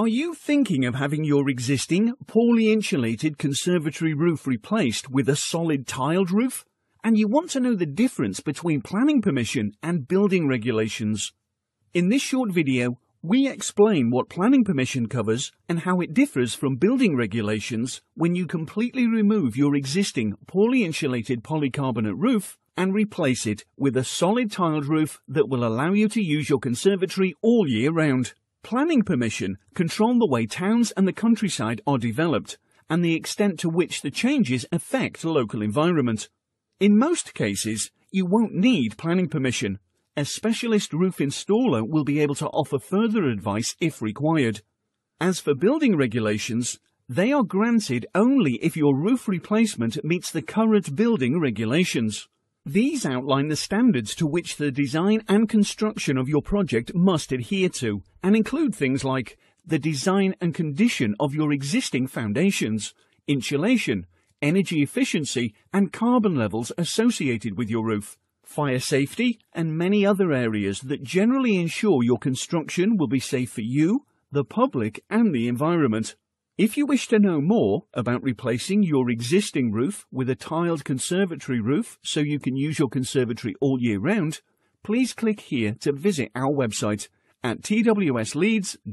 Are you thinking of having your existing, poorly insulated conservatory roof replaced with a solid tiled roof? And you want to know the difference between planning permission and building regulations? In this short video, we explain what planning permission covers and how it differs from building regulations when you completely remove your existing, poorly insulated polycarbonate roof and replace it with a solid tiled roof that will allow you to use your conservatory all year round. Planning permission controls the way towns and the countryside are developed and the extent to which the changes affect the local environment. In most cases, you won't need planning permission. A specialist roof installer will be able to offer further advice if required. As for building regulations, they are granted only if your roof replacement meets the current building regulations. These outline the standards to which the design and construction of your project must adhere to, and include things like the design and condition of your existing foundations, insulation, energy efficiency and carbon levels associated with your roof, fire safety and many other areas that generally ensure your construction will be safe for you, the public and the environment. If you wish to know more about replacing your existing roof with a tiled conservatory roof so you can use your conservatory all year round, please click here to visit our website at twsleeds.co.uk.